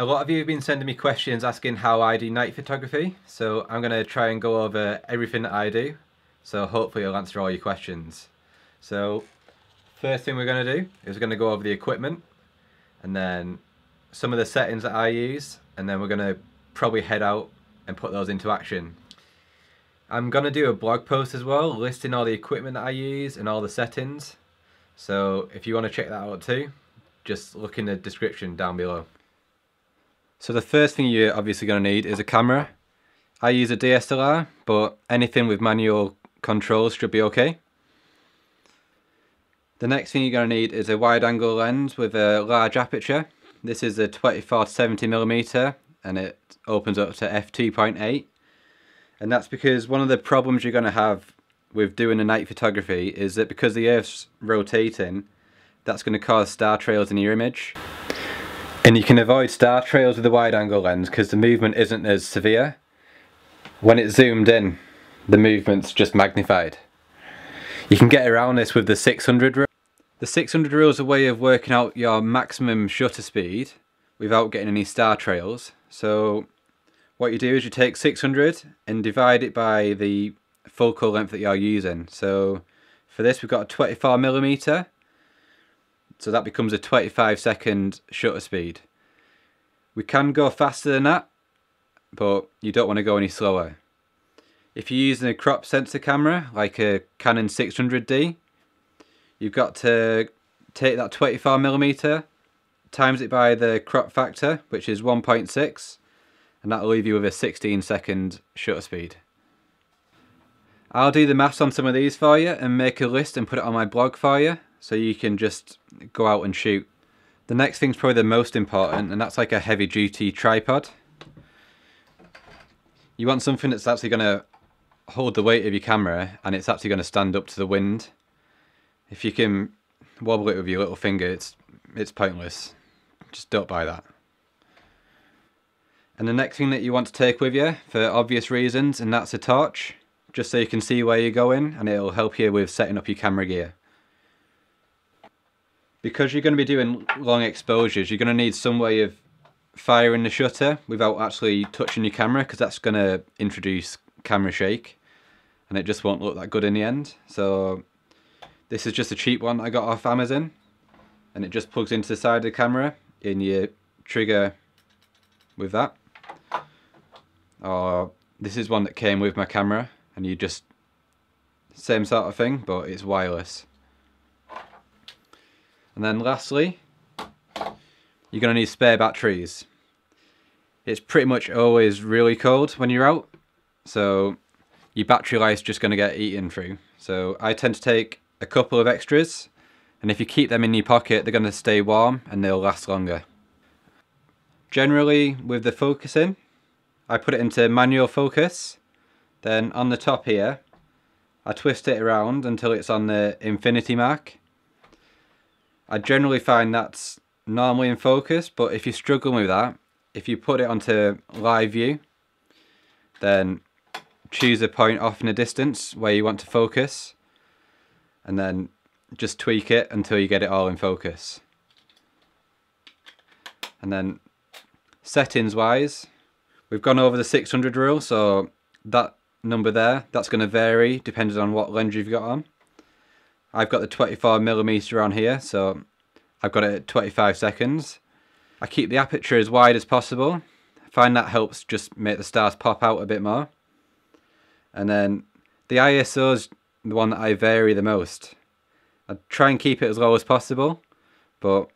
A lot of you have been sending me questions asking how I do night photography, so I'm going to try and go over everything that I do, so hopefully I'll answer all your questions. So first thing we're going to do is we're going to go over the equipment and then some of the settings that I use, and then we're going to probably head out and put those into action. I'm going to do a blog post as well listing all the equipment that I use and all the settings, so if you want to check that out too, just look in the description down below. So the first thing you're obviously going to need is a camera. I use a DSLR, but anything with manual controls should be okay. The next thing you're going to need is a wide angle lens with a large aperture. This is a 24-70mm and it opens up to f2.8, and that's because one of the problems you're going to have with doing a night photography is that because the Earth's rotating, that's going to cause star trails in your image. And you can avoid star trails with a wide angle lens because the movement isn't as severe. When it's zoomed in, the movement's just magnified. You can get around this with the 600 rule. The 600 rule is a way of working out your maximum shutter speed without getting any star trails. So what you do is you take 600 and divide it by the focal length that you're using. So for this we've got a 24mm. So that becomes a 25-second shutter speed. We can go faster than that, but you don't want to go any slower. If you're using a crop sensor camera, like a Canon 600D, you've got to take that 24mm, times it by the crop factor, which is 1.6, and that'll leave you with a 16-second shutter speed. I'll do the maths on some of these for you and make a list and put it on my blog for you, so you can just go out and shoot. The next thing's probably the most important, and that's like a heavy duty tripod. You want something that's actually going to hold the weight of your camera and it's actually going to stand up to the wind. If you can wobble it with your little finger, it's pointless. Just don't buy that. And the next thing that you want to take with you, for obvious reasons, and that's a torch, just so you can see where you're going, and it'll help you with setting up your camera gear. Because you're going to be doing long exposures, you're going to need some way of firing the shutter without actually touching your camera, because that's going to introduce camera shake and it just won't look that good in the end. So this is just a cheap one I got off Amazon, and it just plugs into the side of the camera in your trigger with that. Or this is one that came with my camera, and you just, same sort of thing, but it's wireless. And then lastly, you're going to need spare batteries. It's pretty much always really cold when you're out, so your battery life's just going to get eaten through. So I tend to take a couple of extras, and if you keep them in your pocket, they're going to stay warm and they'll last longer. Generally, with the focusing, I put it into manual focus, then on the top here, I twist it around until it's on the infinity mark. I generally find that's normally in focus, but if you're struggling with that, if you put it onto live view, then choose a point off in a distance where you want to focus, and then just tweak it until you get it all in focus. And then settings wise, we've gone over the 600 rule, so that number there, that's going to vary depending on what lens you've got on. I've got the 24mm on here, so I've got it at 25 seconds. I keep the aperture as wide as possible. I find that helps just make the stars pop out a bit more. And then the ISO is the one that I vary the most. I try and keep it as low as possible, but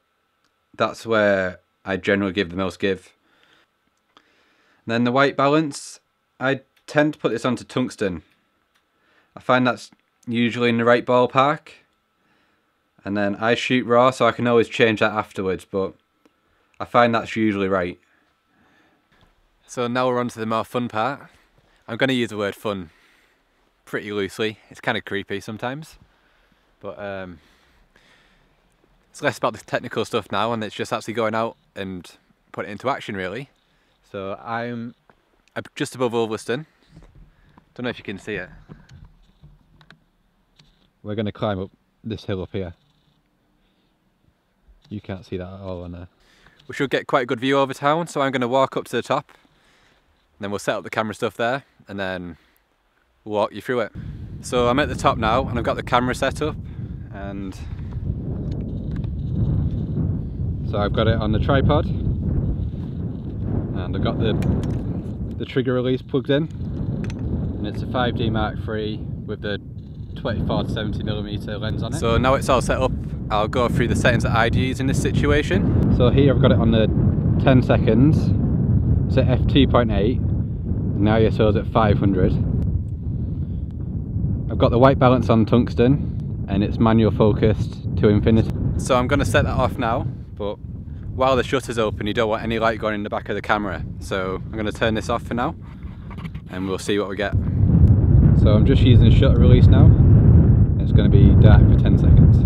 that's where I generally give the most give. And then the white balance, I tend to put this onto tungsten. I find that's usually in the right ballpark, and then I shoot raw, so I can always change that afterwards, but I find that's usually right. So now we're on to the more fun part. I'm going to use the word fun pretty loosely. It's kind of creepy sometimes, but it's less about the technical stuff now, and it's just actually going out and putting it into action really. So I'm just above Ulverston. Don't know if you can see it. We're going to climb up this hill up here. You can't see that at all on there. we should get quite a good view over town, so I'm going to walk up to the top and then we'll set up the camera stuff there and then walk you through it. So I'm at the top now and I've got the camera set up, and so I've got it on the tripod and I've got the trigger release plugged in, and it's a 5D Mark III with the 24-70mm lens on it. So now it's all set up, I'll go through the settings that I'd use in this situation. So here I've got it on the 10 seconds, it's at f2.8, now ISO is at 500. I've got the white balance on tungsten and it's manual focused to infinity. So I'm going to set that off now, but while the shutter's open you don't want any light going in the back of the camera. So I'm going to turn this off for now and we'll see what we get. So I'm just using the shutter release now, it's going to be dark for 10 seconds.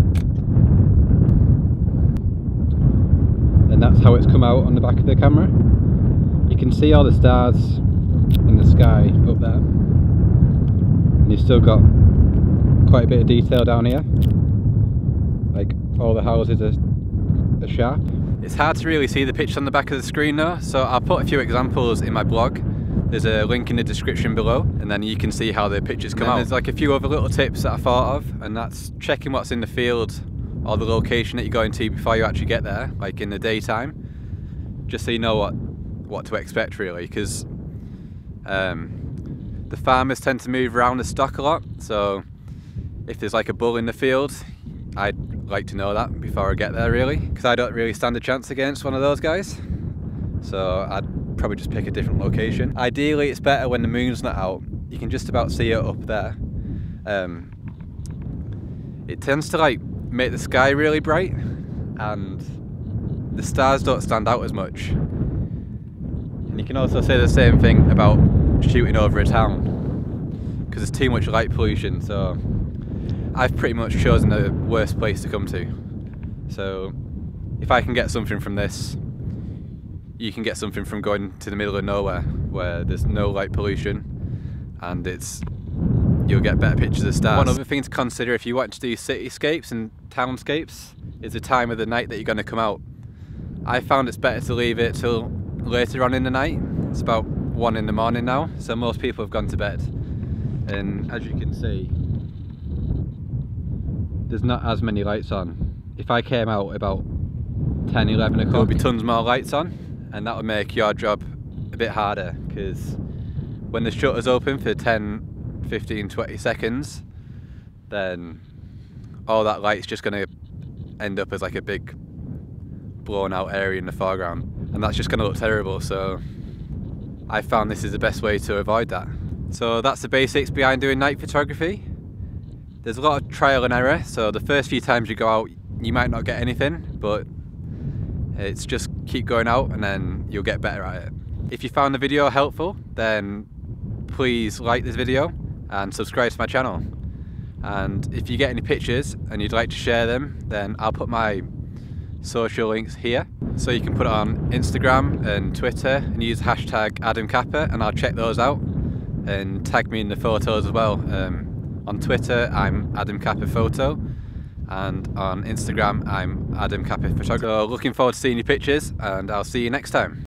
And that's how it's come out on the back of the camera. You can see all the stars in the sky up there, and you've still got quite a bit of detail down here, like all the houses are sharp. It's hard to really see the pictures on the back of the screen though, so I'll put a few examples in my blog. There's a link in the description below and then you can see how the pictures come out. There's like a few other little tips that I thought of, and that's checking what's in the field or the location that you're going to before you actually get there, like in the daytime, just so you know what to expect really, because the farmers tend to move around the stock a lot, so if there's like a bull in the field I'd like to know that before I get there really, because I don't really stand a chance against one of those guys, so I'd probably just pick a different location. Ideally it's better when the moon's not out, you can just about see it up there. It tends to like make the sky really bright and the stars don't stand out as much. And you can also say the same thing about shooting over a town, because there's too much light pollution, so I've pretty much chosen the worst place to come to. So if I can get something from this, you can get something from going to the middle of nowhere where there's no light pollution, and it's you'll get better pictures of stars. One other thing to consider if you want to do cityscapes and townscapes is the time of the night that you're going to come out. I found it's better to leave it till later on in the night. It's about 1 in the morning now, so most people have gone to bed. And as you can see, there's not as many lights on. If I came out about 10, 11 o'clock, there'll be tons more lights on, and that would make your job a bit harder, because when the shutter's open for 10, 15, 20 seconds, then all that light's just going to end up as like a big blown out area in the foreground, and that's just going to look terrible. So I found this is the best way to avoid that. So that's the basics behind doing night photography. There's a lot of trial and error, so the first few times you go out you might not get anything, but it's just keep going out and then you'll get better at it. If you found the video helpful, then please like this video and subscribe to my channel, and if you get any pictures and you'd like to share them, then I'll put my social links here, so you can put it on Instagram and Twitter and use hashtag Adam Kappa, and I'll check those out, and tag me in the photos as well. On Twitter I'm Adam Kappa Photo, and on Instagram I'm Adam Kappa Photography. So looking forward to seeing your pictures, and I'll see you next time.